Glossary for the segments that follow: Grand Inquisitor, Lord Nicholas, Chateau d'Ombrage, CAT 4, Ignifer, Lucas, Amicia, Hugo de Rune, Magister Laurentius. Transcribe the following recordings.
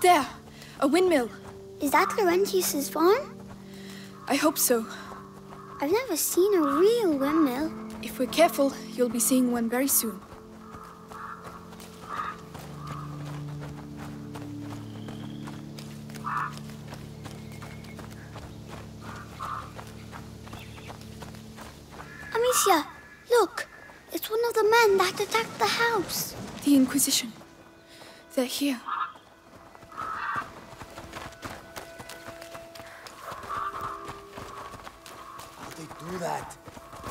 There! A windmill! Is that Laurentius's farm? I hope so. I've never seen a real windmill. If we're careful, you'll be seeing one very soon. Amicia, look! It's one of the men that attacked the house. The Inquisition. They're here. Do that.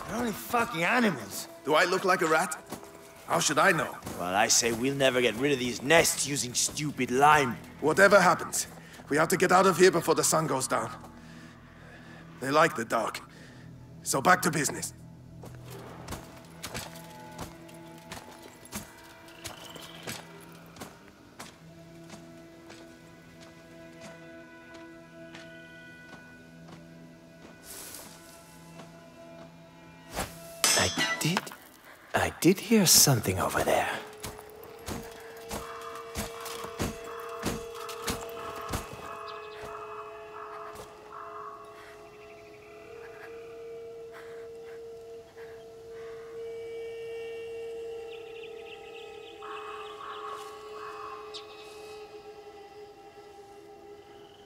They're only fucking animals. Do I look like a rat? How should I know? Well, I say we'll never get rid of these nests using stupid lime. Whatever happens, we have to get out of here before the sun goes down. They like the dark. So back to business. I did hear something over there.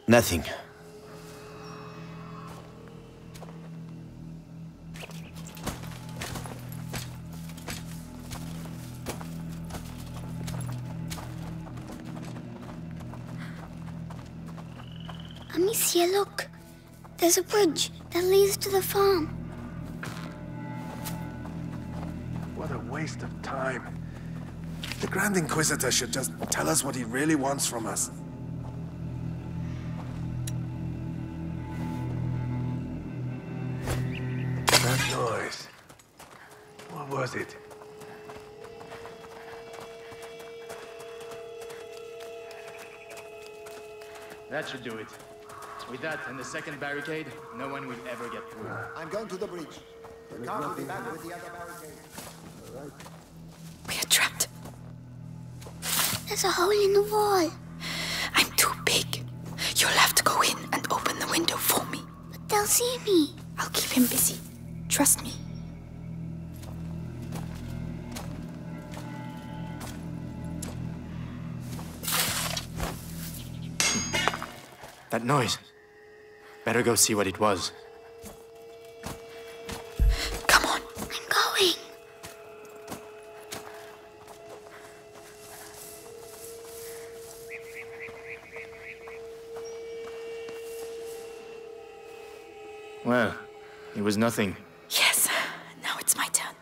Nothing. Amicia, look. There's a bridge that leads to the farm. What a waste of time. The Grand Inquisitor should just tell us what he really wants from us. That noise. What was it? That should do it. With that and the second barricade, no one will ever get through. I'm going to the bridge. The car will be back with the other barricade. All right. We are trapped. There's a hole in the wall. I'm too big. You'll have to go in and open the window for me. But they'll see me. I'll keep him busy. Trust me. That noise. Better go see what it was. Come on, I'm going. Well, it was nothing. Yes, now it's my turn.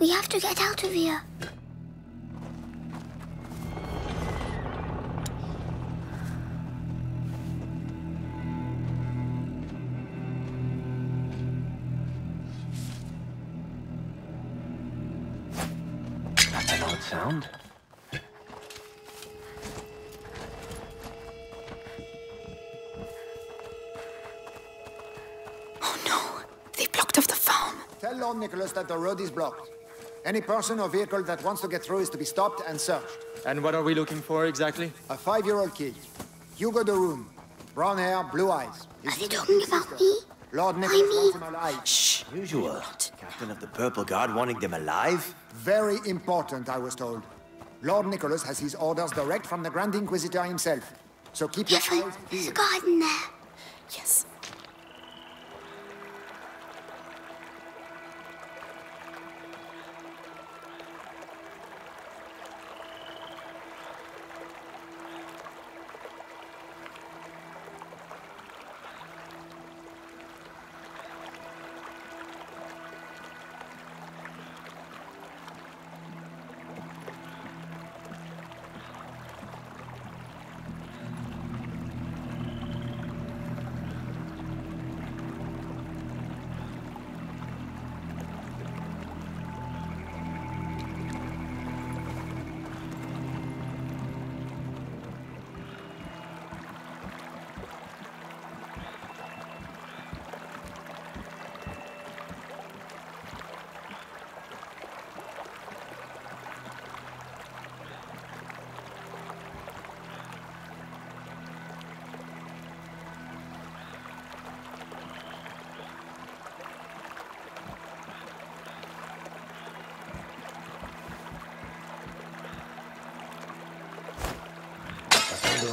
We have to get out of here. That's an odd sound. Oh no! They blocked off the farm. Tell Lord Nicholas that the road is blocked. Any person or vehicle that wants to get through is to be stopped and searched. And what are we looking for, exactly? A 5-year-old kid. Hugo de Rune. Brown hair, blue eyes. Are they talking about me? Lord Nicholas wants them alive. Shh! Usual. Captain of the Purple Guard wanting them alive? Very important, I was told. Lord Nicholas has his orders direct from the Grand Inquisitor himself. So keep your eyes peeled. There's a guard in there. Yes.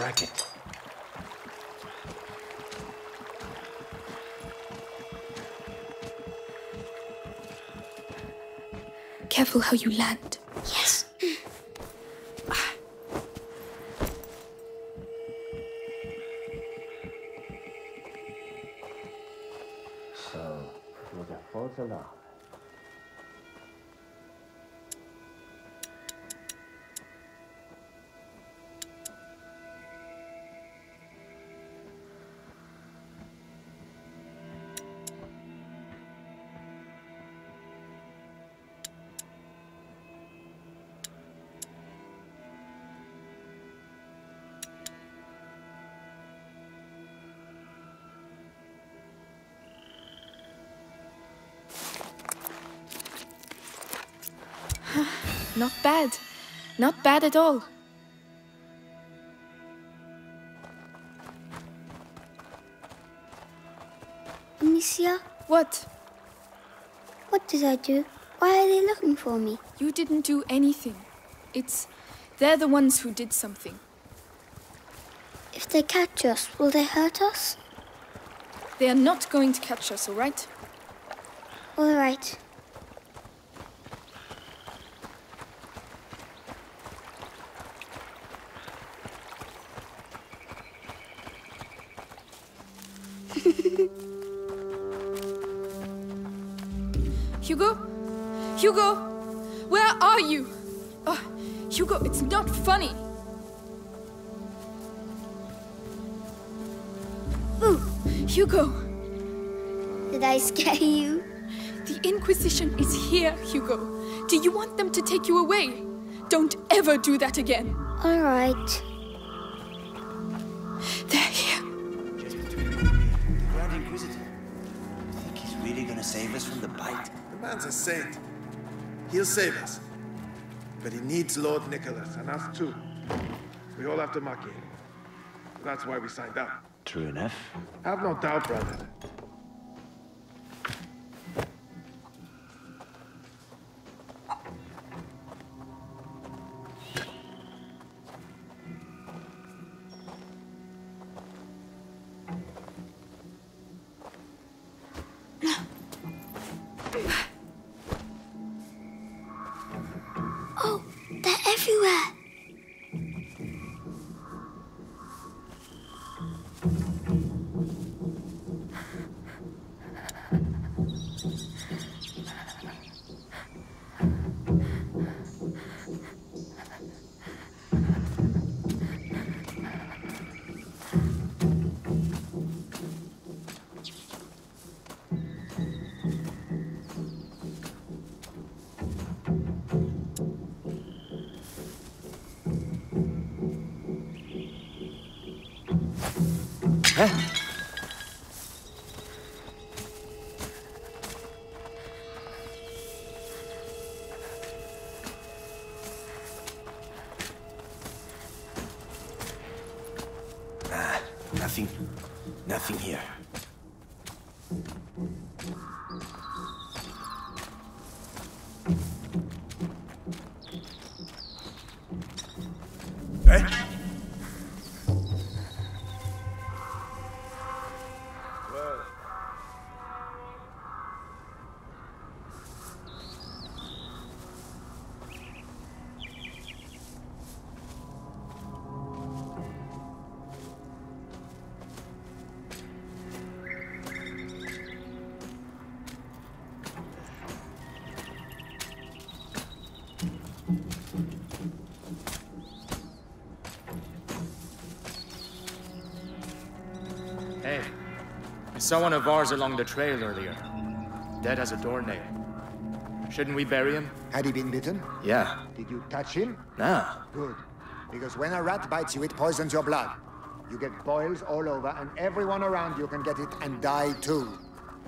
bracket. Careful how you land. Yes. So, through the false alarm. Not bad. Not bad at all. Amicia? What? What did I do? Why are they looking for me? You didn't do anything. They're the ones who did something. If they catch us, will they hurt us? They are not going to catch us, all right? All right. Hugo? Hugo! Where are you? Oh, Hugo, it's not funny! Ooh, Hugo! Did I scare you? The Inquisition is here, Hugo. Do you want them to take you away? Don't ever do that again. All right. A saint. He'll save us. But he needs Lord Nicholas, and us too. We all have to muck in. That's why we signed up. True enough. Have no doubt, brother. Nothing here. Saw one of ours along the trail earlier. Dead as a doornail. Shouldn't we bury him? Had he been bitten? Yeah. Did you touch him? No. Good. Because when a rat bites you, it poisons your blood. You get boils all over, and everyone around you can get it and die too.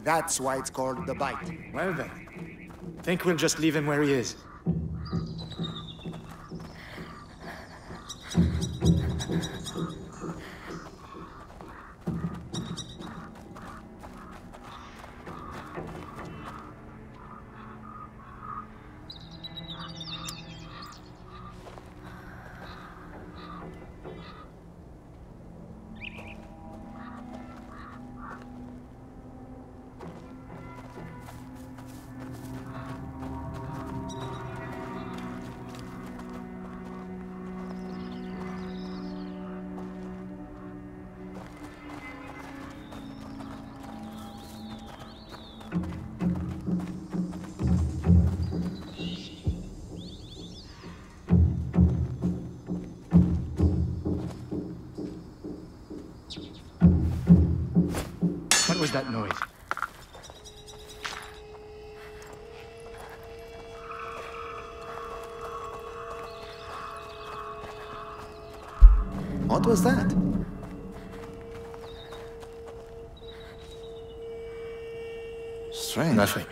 That's why it's called the bite. Well then. Think we'll just leave him where he is. What was that noise? What was that? Strange. Nothing.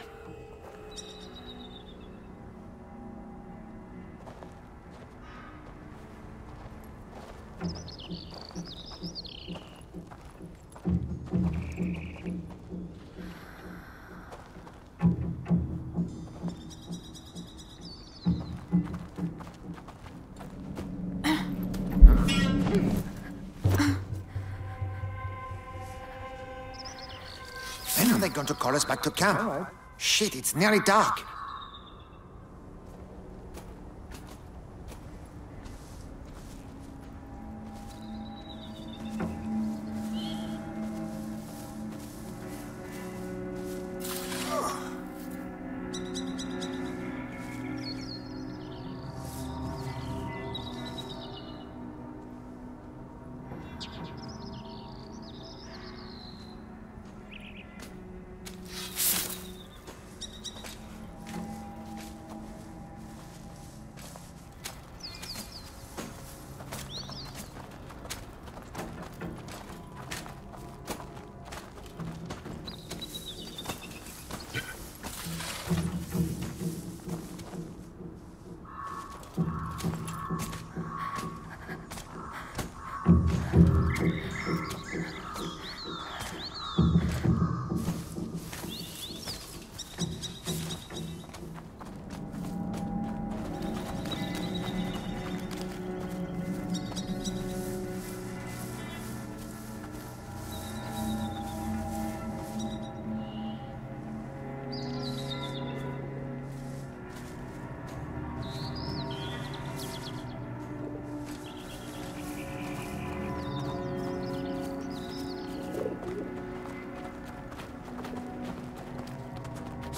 Going to call us back to camp. Right. Shit, it's nearly dark.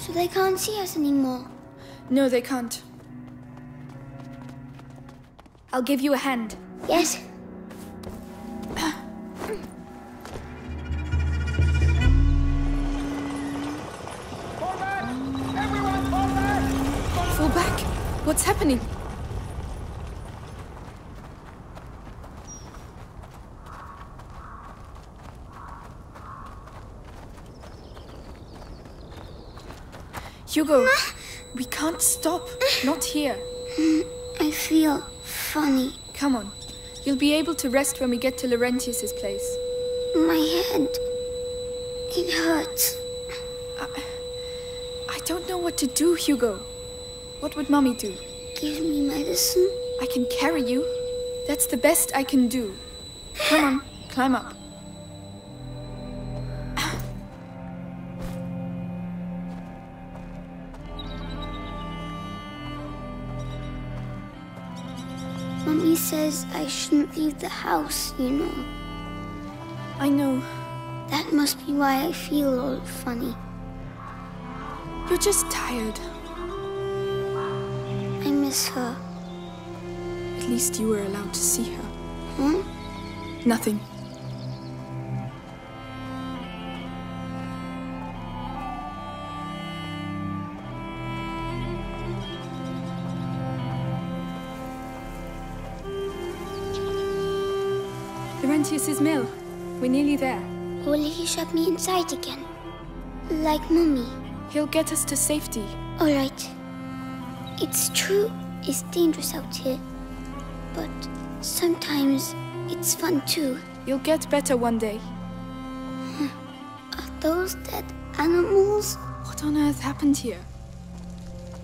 So they can't see us anymore? No, they can't. I'll give you a hand. Yes. Fall back! Everyone, fall back! Fall back? What's happening? Hugo, we can't stop. Not here. I feel funny. Come on. You'll be able to rest when we get to Laurentius's place. My head. It hurts. I don't know what to do, Hugo. What would Mommy do? Give me medicine? I can carry you. That's the best I can do. Come on, climb up. Mommy says I shouldn't leave the house, you know. I know. That must be why I feel all funny. You're just tired. I miss her. At least you were allowed to see her. Huh? Nothing. Laurentius's mill. We're nearly there. Will he shut me inside again? Like Mummy? He'll get us to safety. All right. It's true, it's dangerous out here. But sometimes it's fun too. You'll get better one day. Are those dead animals? What on earth happened here?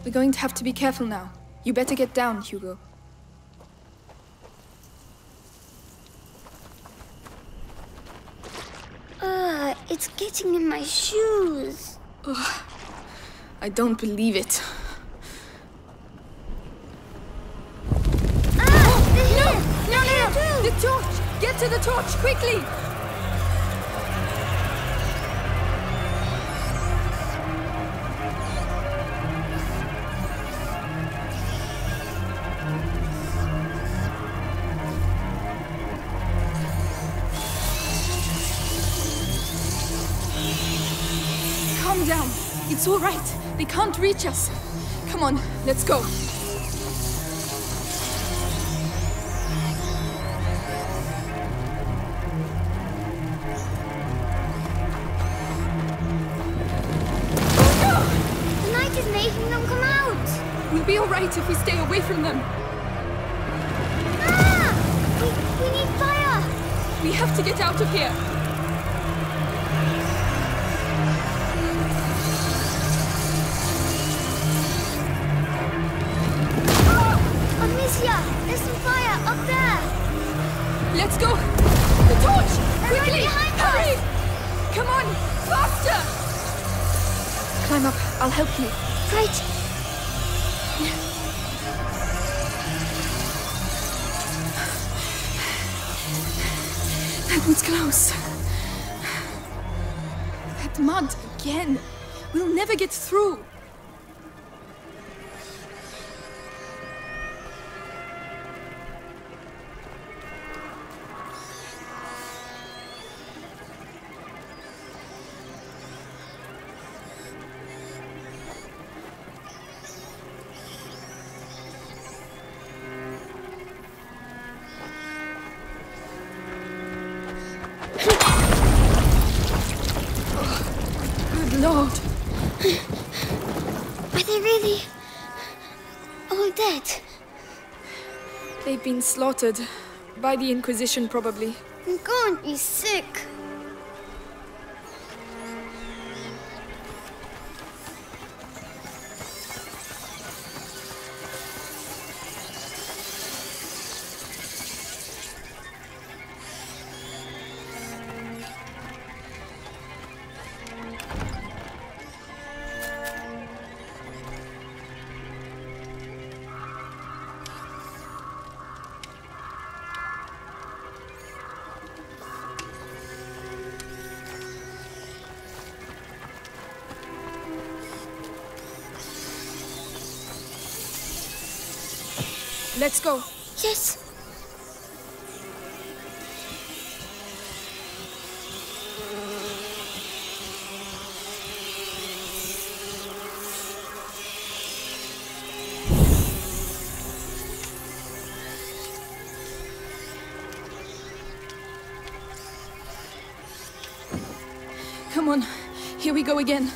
We're going to have to be careful now. You better get down, Hugo. It's getting in my shoes. Ugh. I don't believe it. No! No, no, no! The torch! Get to the torch, quickly! Calm down. It's all right. They can't reach us. Come on, let's go. If we stay away from them. Ah! We need fire! We have to get out of here. Ah! Amicia, there's some fire up there. Let's go. The torch! They're quickly! Right behind hurry! Us. Come on, faster! Climb up. I'll help you. Right. It's close. That mud again. We'll never get through. Been slaughtered by the Inquisition, probably. I'm going to be sick. Let's go. Yes. Come on. Here we go again.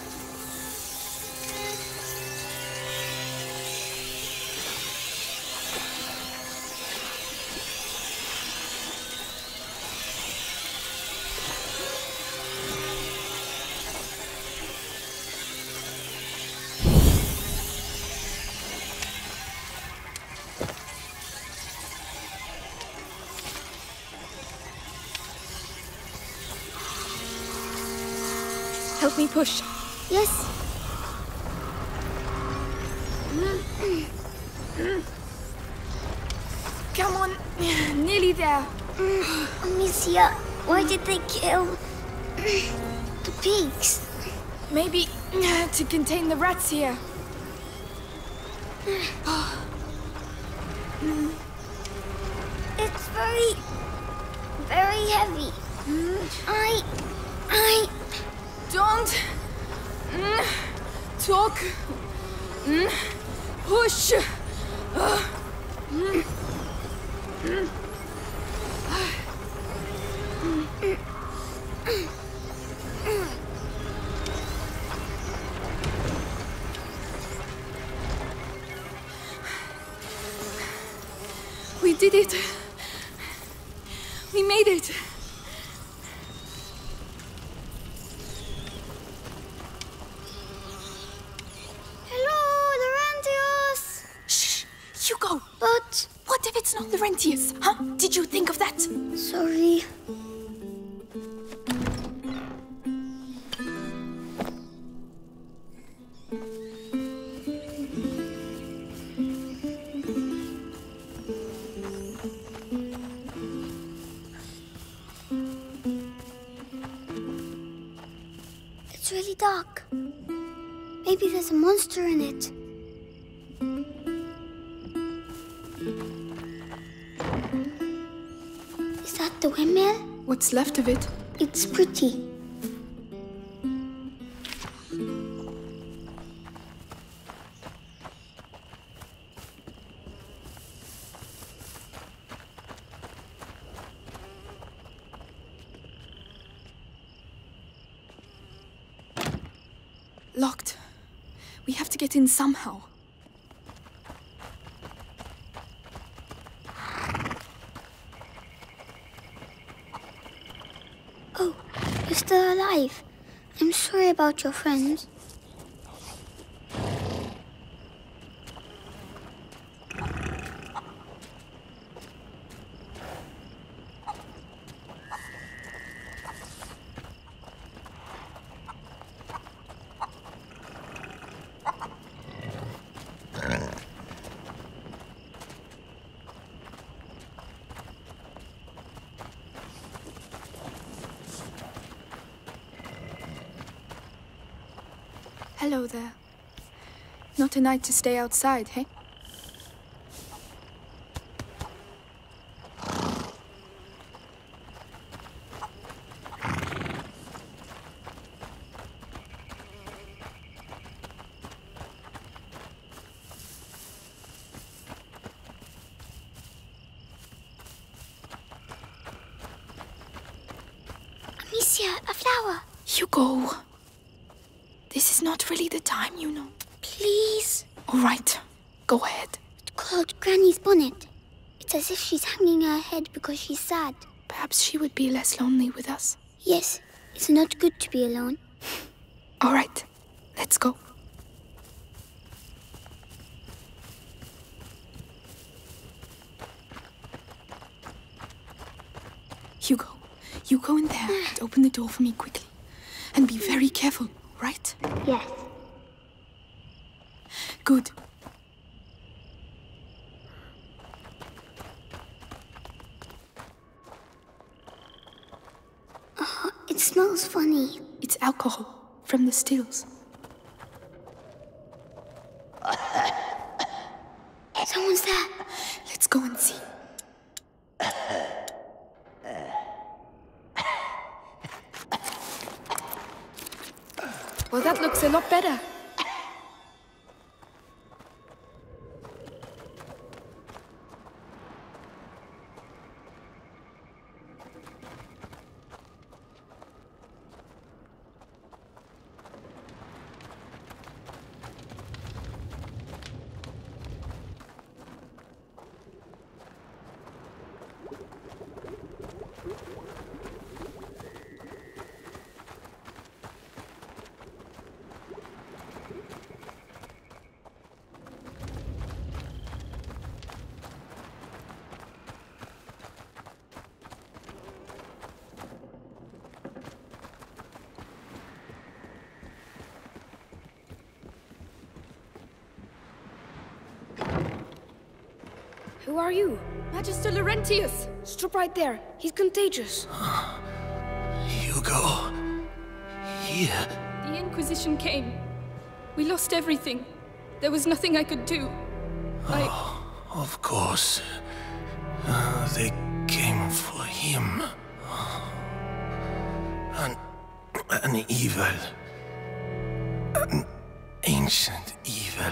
Help me push. Yes. Come on. Nearly there. Amicia, why did they kill the pigs? Maybe to contain the rats here. It's very, very heavy. I... Don't talk. Push. We did it. We made it. Laurentius, huh? Did you think of that? Sorry. It's really dark. Maybe there's a monster in it. The windmill? What's left of it? It's pretty. Locked. We have to get in somehow. Oh, you're still alive. I'm sorry about your friends. Hello there. Not a night to stay outside, hey? Amicia, a flower! Hugo! This is not really the time, you know. Please? All right. Go ahead. It's called Granny's bonnet. It's as if she's hanging her head because she's sad. Perhaps she would be less lonely with us. Yes. It's not good to be alone. All right. Let's go. Hugo, you go in there and open the door for me quickly. And be very careful. Right? Yes. Good. Oh, it smells funny. It's alcohol from the stills. Someone's there. Let's go and see. Well, that looks a lot better. Who are you? Magister Laurentius! Stop right there. He's contagious. Hugo... here... The Inquisition came. We lost everything. There was nothing I could do. Oh, of course. They came for him. An evil... an ancient evil...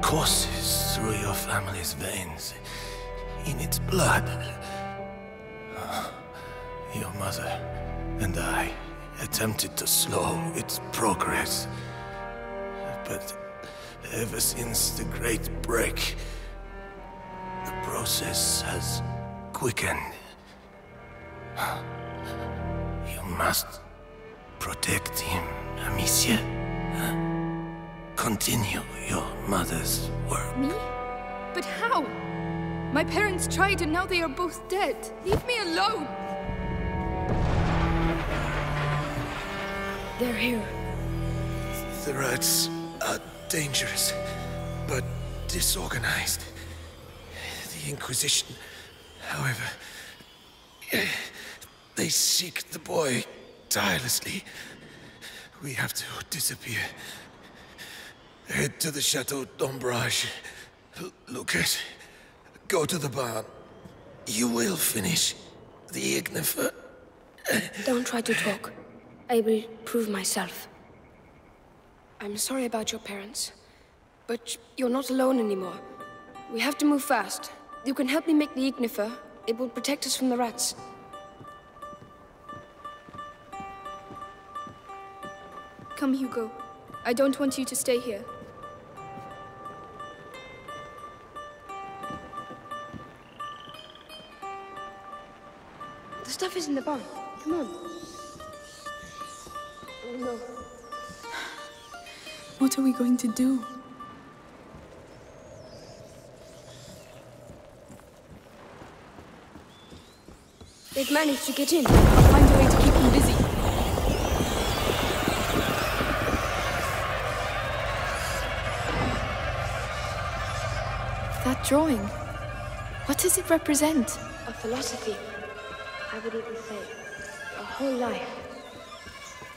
courses through your family's veins, in its blood. Your mother and I attempted to slow its progress, but ever since the Great Break, the process has quickened. You must protect him, Amicia. Continue your mother's work. Me? But how? My parents tried and now they are both dead. Leave me alone! They're here. The rats are dangerous, but disorganized. The Inquisition, however, they seek the boy tirelessly. We have to disappear. Head to the Chateau d'Ombrage. Lucas, go to the barn. You will finish the Ignifer. Don't try to talk. I will prove myself. I'm sorry about your parents, but you're not alone anymore. We have to move fast. You can help me make the Ignifer. It will protect us from the rats. Come, Hugo. I don't want you to stay here. The stuff is in the barn. Come on. Oh, no. What are we going to do? They've managed to get in. I'll find a way to keep them busy. That drawing, what does it represent? A philosophy, I would even say. A whole life.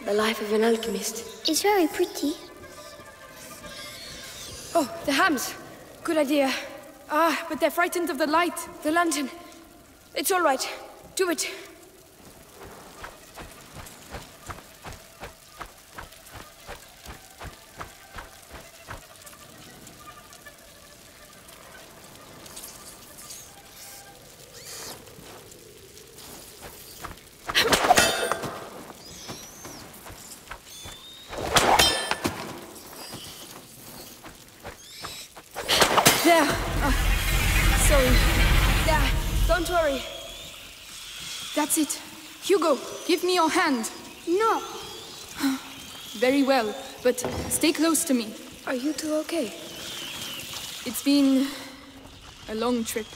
The life of an alchemist. It's very pretty. Oh, the hams. Good idea. Ah, but they're frightened of the light. The lantern. It's all right. Do it. There. Sorry. There. Don't worry. That's it. Hugo, give me your hand. No. Very well, but stay close to me. Are you two okay? It's been a long trip.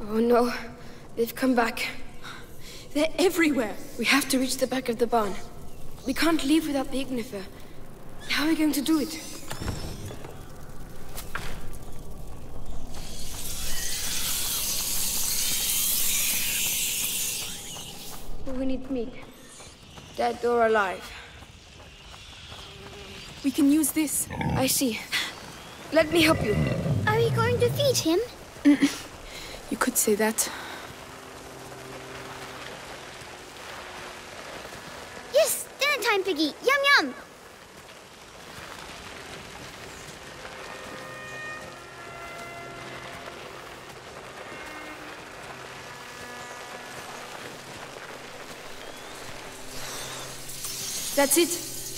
Oh no, they've come back. They're everywhere. We have to reach the back of the barn. We can't leave without the Ignifer. How are we going to do it? We need meat. Dead or alive. We can use this. I see. Let me help you. Are we going to feed him? You could say that. Yes! Dinner time, Piggy! Yum yum! That's it.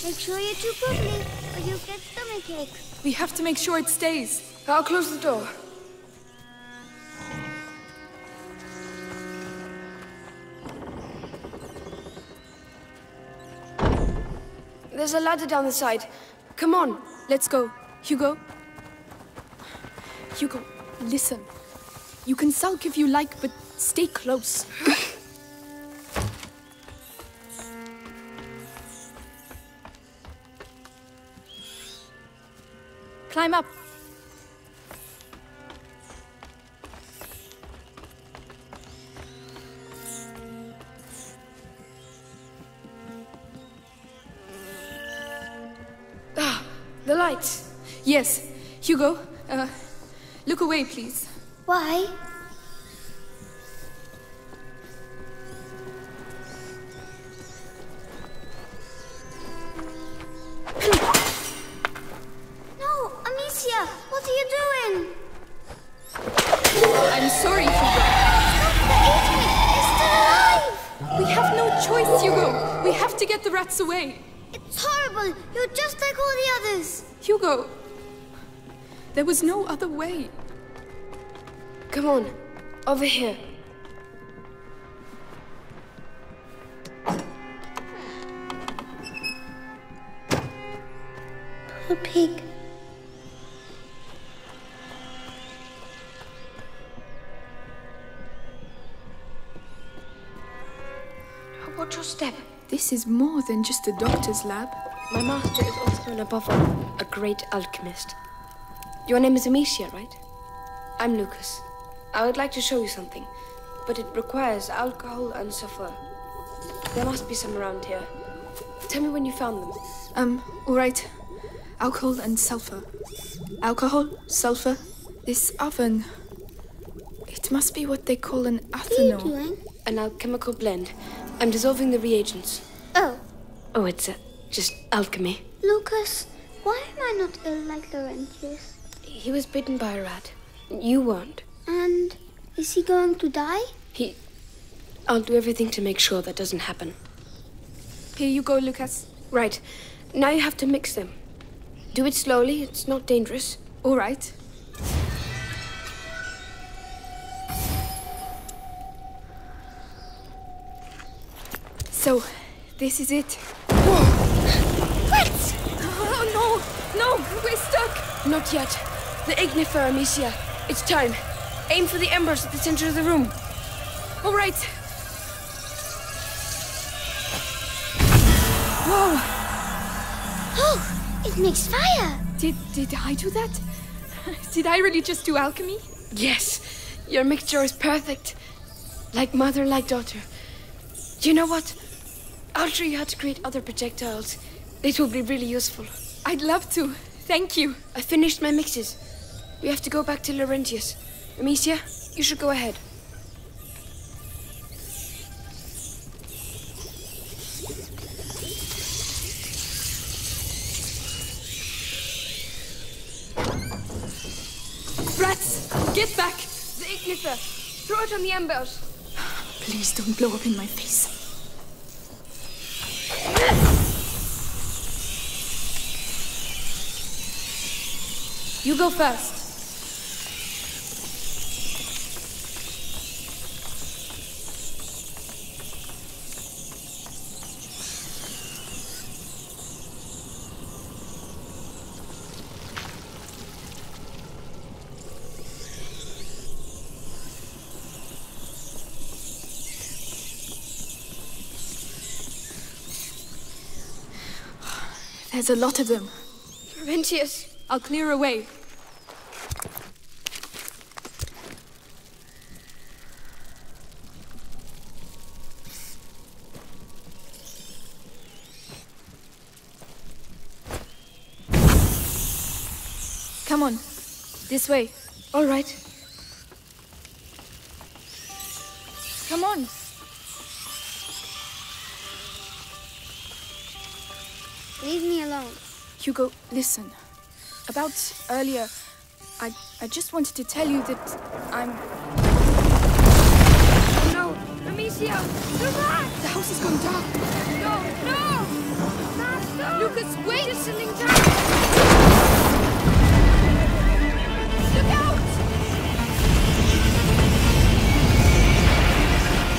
Make sure you chew properly, or you'll get stomachache. We have to make sure it stays. I'll close the door. There's a ladder down the side. Come on, let's go. Hugo? Hugo, listen. You can sulk if you like, but stay close. Climb up. Ah, the lights. Yes, Hugo, look away, please. Why? Away. It's horrible! You're just like all the others! Hugo! There was no other way. Come on, over here. Poor pig. Watch your step. This is more than just a doctor's lab. My master is also, and above all, a great alchemist. Your name is Amicia, right? I'm Lucas. I would like to show you something, but it requires alcohol and sulfur. There must be some around here. Tell me when you found them. All right. Alcohol and sulfur. Alcohol, sulfur, this oven. It must be what they call an athanol. What are you doing? An alchemical blend. I'm dissolving the reagents. Oh. Oh, it's just alchemy. Lucas, why am I not ill like Laurentius? He was bitten by a rat. You weren't. And Is he going to die? I'll do everything to make sure that doesn't happen. Here you go, Lucas. Right. Now you have to mix them. Do it slowly. It's not dangerous. All right. So, this is it. Whoa. What? Oh, no. No, we're stuck. Not yet. The Ignifer, Amicia. It's time. Aim for the embers at the center of the room. All right. Whoa! Oh, it makes fire! Did I do that? Did I really just do alchemy? Yes, your mixture is perfect. Like mother, like daughter. Do you know what? I'll show you how to create other projectiles. It will be really useful. I'd love to. Thank you. I finished my mixes. We have to go back to Laurentius. Amicia, you should go ahead. Get back! The Ignifer! Throw it on the embers! Please don't blow up in my face. You go first. There's a lot of them. Laurentius, I'll clear away. Come on, this way. All right. Come on. Leave me alone. Hugo, listen. About earlier, I just wanted to tell you that I'm... Oh no! Amicia! The rat! The house has gone dark! No! No! Faster! Lucas, wait! Just sending down! Look out!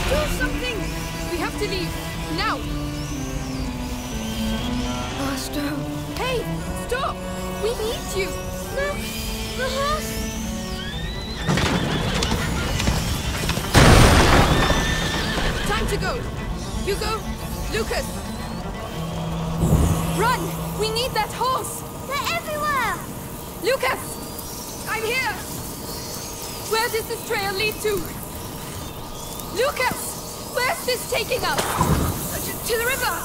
Do something! We have to leave. Now! Hey, stop! We need you! Look! The house! Time to go! Hugo! Lucas! Run! We need that horse! They're everywhere! Lucas! I'm here! Where does this trail lead to? Lucas! Where's this taking us? To the river!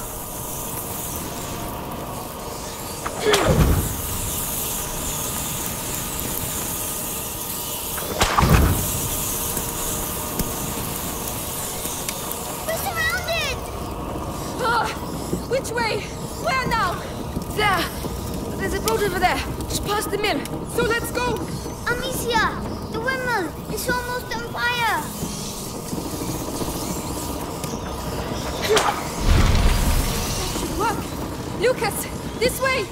Which way? Where now? There! There's a boat over there, just past the mill. So let's go! Amicia! The windmill! It's almost on fire! That should work! Lucas! This way!